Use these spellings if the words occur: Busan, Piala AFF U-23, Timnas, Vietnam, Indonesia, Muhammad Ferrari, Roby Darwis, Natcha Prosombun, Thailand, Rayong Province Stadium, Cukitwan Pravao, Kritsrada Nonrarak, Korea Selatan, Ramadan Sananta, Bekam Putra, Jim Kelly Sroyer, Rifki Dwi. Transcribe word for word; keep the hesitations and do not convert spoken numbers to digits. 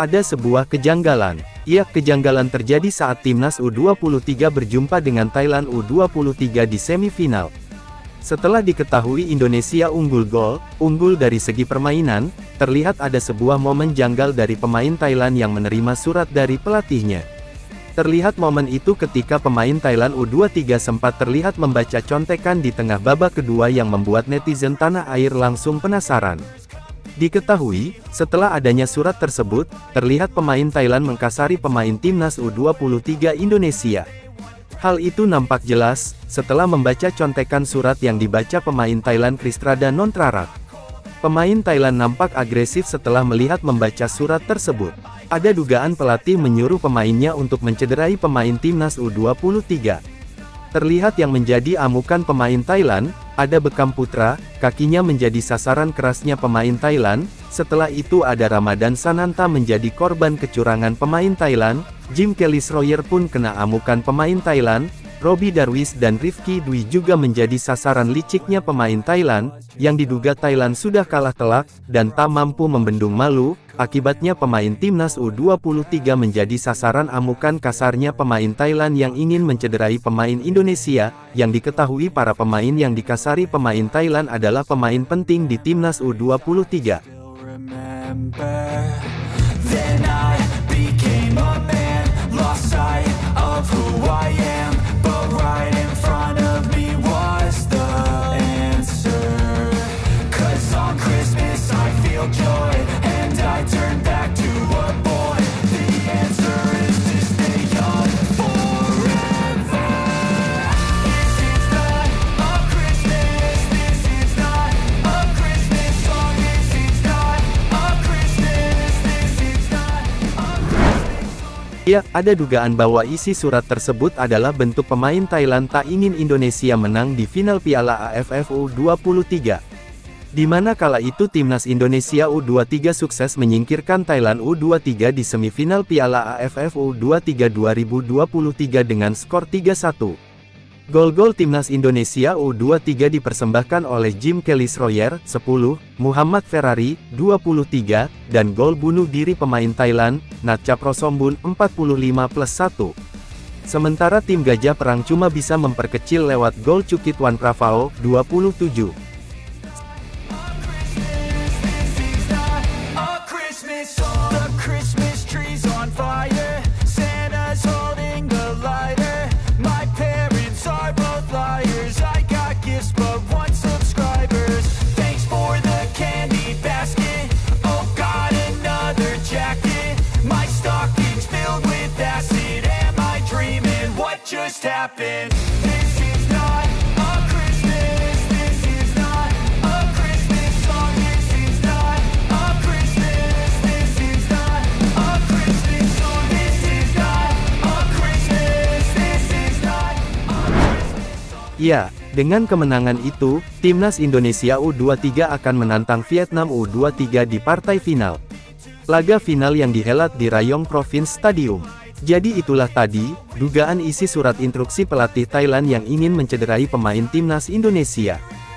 Ada sebuah kejanggalan. Ya, kejanggalan terjadi saat Timnas U dua puluh tiga berjumpa dengan Thailand U dua puluh tiga di semifinal. Setelah diketahui Indonesia unggul gol, unggul dari segi permainan, terlihat ada sebuah momen janggal dari pemain Thailand yang menerima surat dari pelatihnya. Terlihat momen itu ketika pemain Thailand U dua puluh tiga sempat terlihat membaca contekan di tengah babak kedua yang membuat netizen tanah air langsung penasaran. Diketahui, setelah adanya surat tersebut, terlihat pemain Thailand mengkasari pemain Timnas U dua puluh tiga Indonesia. Hal itu nampak jelas, setelah membaca contekan surat yang dibaca pemain Thailand Kritsrada Nonrarak. Pemain Thailand nampak agresif setelah melihat membaca surat tersebut. Ada dugaan pelatih menyuruh pemainnya untuk mencederai pemain Timnas U dua puluh tiga. Terlihat yang menjadi amukan pemain Thailand, ada bekam putra, kakinya menjadi sasaran kerasnya pemain Thailand. Setelah itu ada Ramadan Sananta menjadi korban kecurangan pemain Thailand, Jim Kelly Sroyer pun kena amukan pemain Thailand, Roby Darwis dan Rifki Dwi juga menjadi sasaran liciknya pemain Thailand, yang diduga Thailand sudah kalah telak, dan tak mampu membendung malu. Akibatnya pemain Timnas U dua puluh tiga menjadi sasaran amukan kasarnya pemain Thailand yang ingin mencederai pemain Indonesia, yang diketahui para pemain yang dikasari pemain Thailand adalah pemain penting di Timnas U dua puluh tiga. Ya, ada dugaan bahwa isi surat tersebut adalah bentuk pemain Thailand tak ingin Indonesia menang di final Piala A F F U dua puluh tiga. Di mana kala itu Timnas Indonesia U dua puluh tiga sukses menyingkirkan Thailand U dua puluh tiga di semifinal Piala A F F U dua puluh tiga dua ribu dua puluh tiga dengan skor tiga satu. Gol-gol Timnas Indonesia U dua puluh tiga dipersembahkan oleh Jim Kelly Sroyer, sepuluh, Muhammad Ferrari, dua puluh tiga, dan gol bunuh diri pemain Thailand, Natcha Prosombun, empat puluh lima plus satu. Sementara tim Gajah Perang cuma bisa memperkecil lewat gol Cukitwan Pravao, dua puluh tujuh. Just happened. This is not a Christmas. This is not a Christmas song. This is not a Christmas. This is not a Christmas song. This is not a Christmas. This is not a Christmas song. Ya, dengan kemenangan itu, Timnas Indonesia U dua puluh tiga akan menantang Vietnam U dua puluh tiga di partai final. Laga final yang dihelat di Rayong Province Stadium. Jadi itulah tadi, dugaan isi surat instruksi pelatih Thailand yang ingin mencederai pemain Timnas Indonesia.